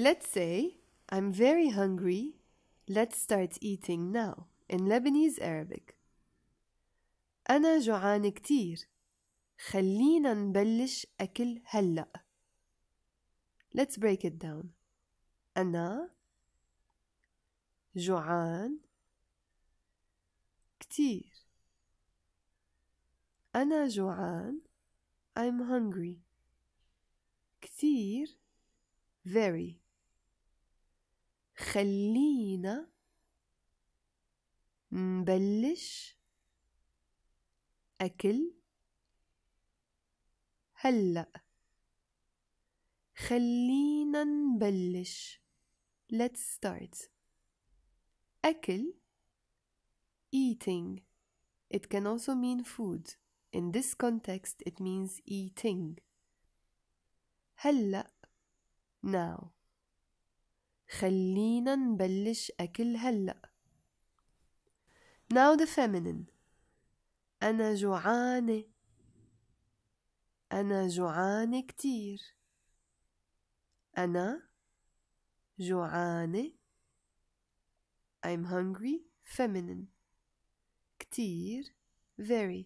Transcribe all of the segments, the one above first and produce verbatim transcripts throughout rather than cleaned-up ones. Let's say, I'm very hungry, let's start eating now, in Lebanese Arabic. أنا جوعان كتير. خلينا نبلش أكل هلأ. Let's break it down. أنا جوعان كتير. أنا جوعان. I'm hungry. كتير. Very. خلينا نبلش أكل هلأ. خلينا نبلش. Let's start. أكل. Eating. It can also mean food. In this context, it means eating. هلأ. Now. خلينا نبلش أكل هلأ. Now the feminine. أنا جوعانة. أنا جوعانة كتير. أنا جوعانة. I'm hungry. Feminine. كتير. Very.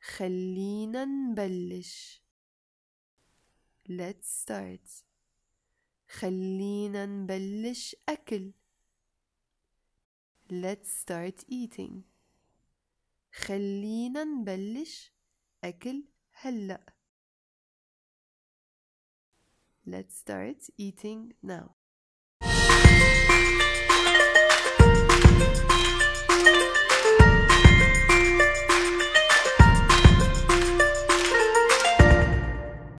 خلينا نبلش. Let's start. خلينا نبلش أكل. Let's start eating. خلينا نبلش أكل هلأ. Let's start eating now.